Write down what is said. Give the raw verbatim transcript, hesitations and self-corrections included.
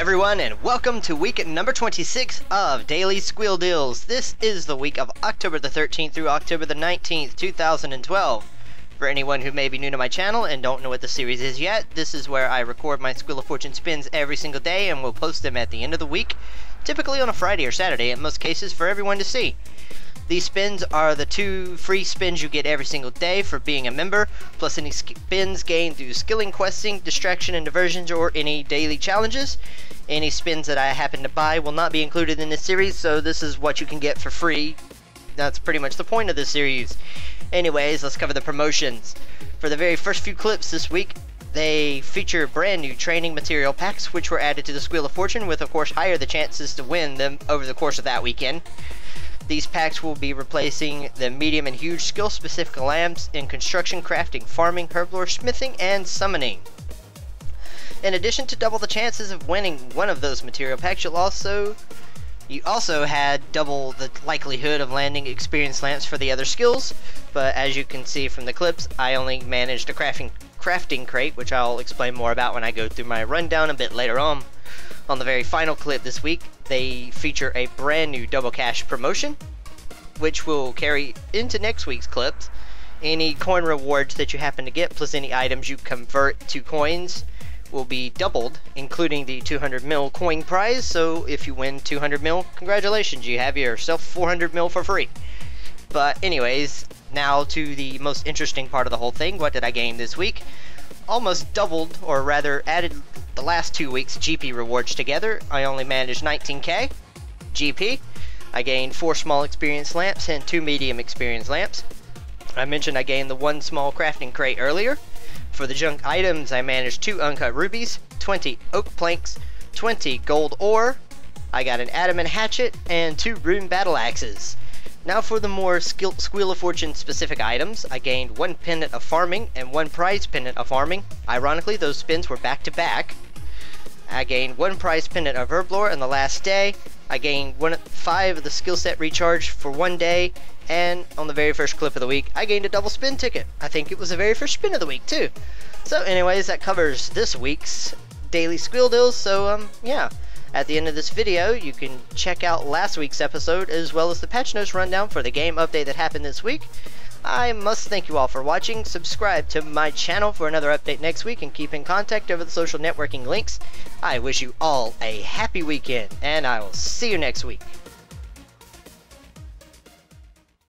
everyone, and welcome to week number twenty-six of Daily Squeal Deals. This is the week of October the thirteenth through October the nineteenth, two thousand twelve. For anyone who may be new to my channel and don't know what the series is yet, this is where I record my Squeal of Fortune spins every single day and will post them at the end of the week, typically on a Friday or Saturday in most cases, for everyone to see. These spins are the two free spins you get every single day for being a member, plus any spins gained through skilling, questing, distraction and diversions, or any daily challenges. Any spins that I happen to buy will not be included in this series, so this is what you can get for free. That's pretty much the point of this series. Anyways, let's cover the promotions. For the very first few clips this week, they feature brand new Training Material Packs, which were added to the Squeal of Fortune, with of course higher the chances to win them over the course of that weekend. These packs will be replacing the medium and huge skill specific lamps in Construction, Crafting, Farming, Herblore, Smithing, and Summoning. In addition to double the chances of winning one of those material packs, you'll also, you also had double the likelihood of landing experience lamps for the other skills, but as you can see from the clips, I only managed a crafting, crafting crate, which I'll explain more about when I go through my rundown a bit later on. On the very final clip this week, they feature a brand new Double Cash promotion, which will carry into next week's clips. Any coin rewards that you happen to get, plus any items you convert to coins, will be doubled, including the two hundred mil coin prize. So if you win two hundred mil, congratulations, you have yourself four hundred mil for free. But anyways, now to the most interesting part of the whole thing. What did I gain this week? Almost doubled, or rather added the last two weeks' G P rewards together. I only managed nineteen K G P. I gained four small experience lamps and two medium experience lamps. I mentioned I gained the one small crafting crate earlier. For the junk items, I managed two uncut rubies, twenty oak planks, twenty gold ore. I got an adamant hatchet and two rune battle axes. Now for the more skill, Squeal of Fortune specific items, I gained one pendant of farming and one prize pendant of farming. Ironically, those spins were back to back. I gained one prize pendant of Herblore on the last day. I gained one, five of the skill set recharge for one day. And on the very first clip of the week, I gained a double spin ticket. I think it was the very first spin of the week too. So anyways, that covers this week's Daily Squeal Deals. So um, yeah. At the end of this video, you can check out last week's episode as well as the patch notes rundown for the game update that happened this week. I must thank you all for watching. Subscribe to my channel for another update next week and keep in contact over the social networking links. I wish you all a happy weekend, and I will see you next week.